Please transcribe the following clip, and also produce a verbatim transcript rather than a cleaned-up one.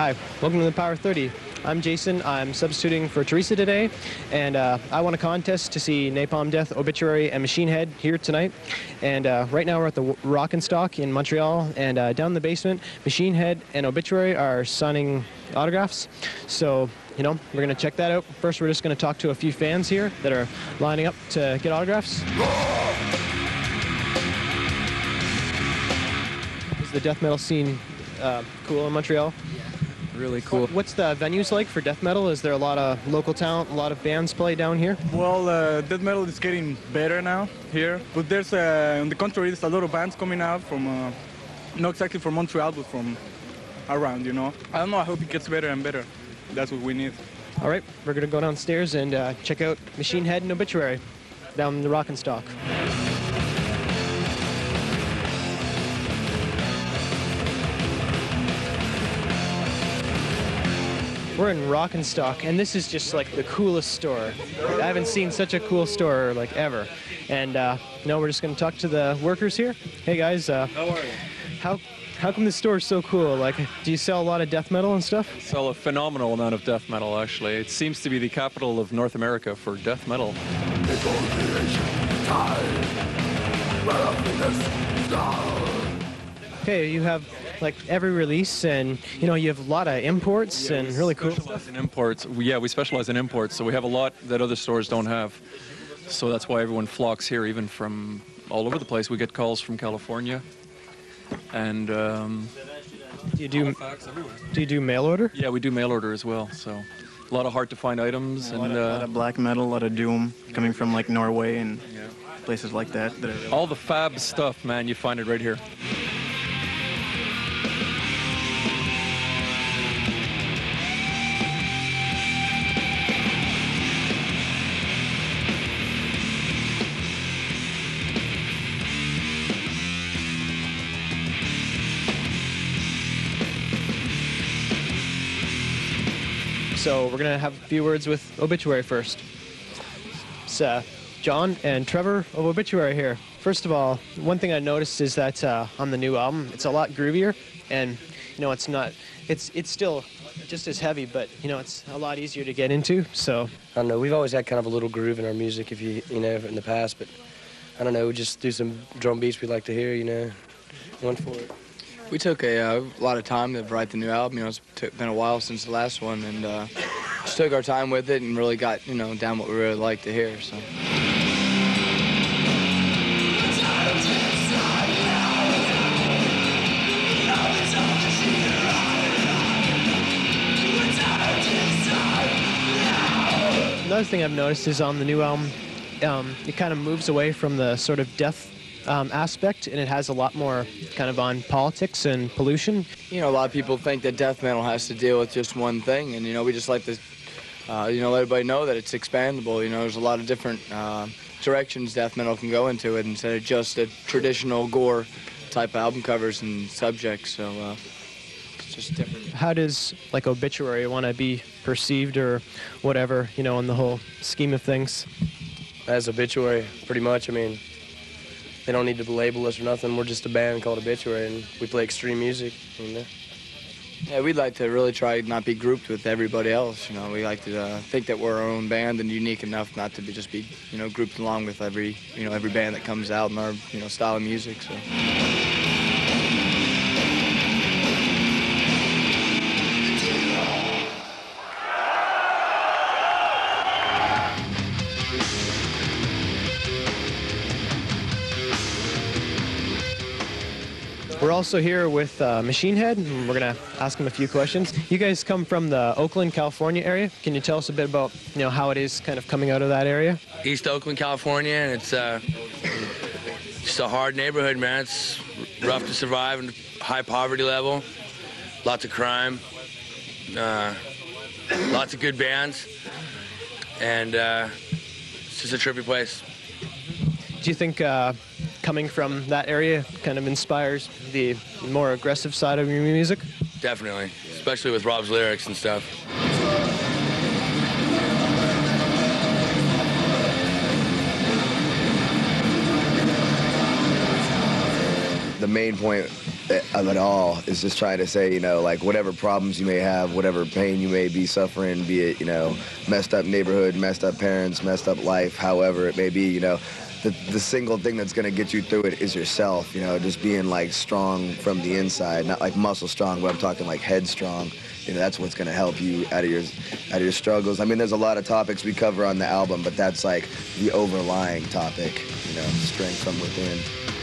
Hi, welcome to the Power thirty. I'm Jason. I'm substituting for Teresa today, and uh, I won a contest to see Napalm Death, Obituary, and Machine Head here tonight. And uh, right now we're at the Rock en Stock in Montreal, and uh, down in the basement, Machine Head and Obituary are signing autographs. So, you know, we're gonna check that out. First, we're just gonna talk to a few fans here that are lining up to get autographs. Is the death metal scene uh, cool in Montreal? Yeah. Really cool. What's the venues like for death metal? Is there a lot of local talent, a lot of bands play down here? Well, uh, death metal is getting better now here, but there's, uh, on the contrary, there's a lot of bands coming out from, uh, not exactly from Montreal, but from around, you know. I don't know, I hope it gets better and better. That's what we need. All right, we're going to go downstairs and uh, check out Machine Head and Obituary down in the Rock en Stock. We're in Rock en Stock, and this is just like the coolest store. I haven't seen such a cool store like ever. And uh, no, we're just going to talk to the workers here. Hey guys, uh, how are you? How how come this store is so cool? Like, do you sell a lot of death metal and stuff? We sell a phenomenal amount of death metal, actually. It seems to be the capital of North America for death metal. Okay, you have like every release, and you know you have a lot of imports, yeah, and really cool stuff. In imports, yeah, we specialize in imports, so we have a lot that other stores don't have. So that's why everyone flocks here, even from all over the place. We get calls from California, and um, do you do do you do mail order? Yeah, we do mail order as well. So a lot of hard-to-find items, yeah, and a lot, of, uh, a lot of black metal, a lot of doom coming from like Norway and yeah. places like that. that really all the fab stuff, man, you find it right here. So we're going to have a few words with Obituary first. It's uh, John and Trevor of Obituary here. First of all, one thing I noticed is that uh, on the new album, it's a lot groovier, and you know, it's not, it's it's still just as heavy, but you know, it's a lot easier to get into. So I don't know, we've always had kind of a little groove in our music, if you you know, in the past, but I don't know, we just do some drum beats we like to hear, you know, one for it. We took a, uh, a lot of time to write the new album. You know, it's been a while since the last one, and uh, just took our time with it and really got, you know, down what we really like to hear. So. Another thing I've noticed is on the new album, um, it kind of moves away from the sort of death Um, aspect, and it has a lot more kind of on politics and pollution. You know, a lot of people think that death metal has to deal with just one thing, and you know, we just like to, uh, you know, let everybody know that it's expandable. You know, there's a lot of different uh, directions death metal can go into it, instead of just a traditional gore type album covers and subjects. So uh, it's just different. How does like Obituary want to be perceived, or whatever, you know, in the whole scheme of things? As Obituary, pretty much. I mean, they don't need to label us or nothing. We're just a band called Obituary, and we play extreme music. You know? Yeah, we'd like to really try not be grouped with everybody else. You know, we like to uh, think that we're our own band and unique enough not to be just be, you know, grouped along with every, you know, every band that comes out in our, you know, style of music. So. We're also here with uh, Machine Head, and we're going to ask him a few questions. You guys come from the Oakland, California area. Can you tell us a bit about, you know, how it is kind of coming out of that area? East Oakland, California, and it's uh, just a hard neighborhood, man. It's rough to survive, and high poverty level, lots of crime, uh, lots of good bands, and uh, it's just a trippy place. Do you think uh, coming from that area kind of inspires the more aggressive side of your music? Definitely, especially with Rob's lyrics and stuff. The main point of it all is just trying to say, you know, like, whatever problems you may have, whatever pain you may be suffering, be it, you know, messed up neighborhood, messed up parents, messed up life, however it may be, you know, the, the single thing that's going to get you through it is yourself, you know, just being, like, strong from the inside, not, like, muscle strong, but I'm talking, like, head strong. You know, that's what's going to help you out of your out of your struggles. I mean, there's a lot of topics we cover on the album, but that's, like, the overlying topic, you know, strength from within.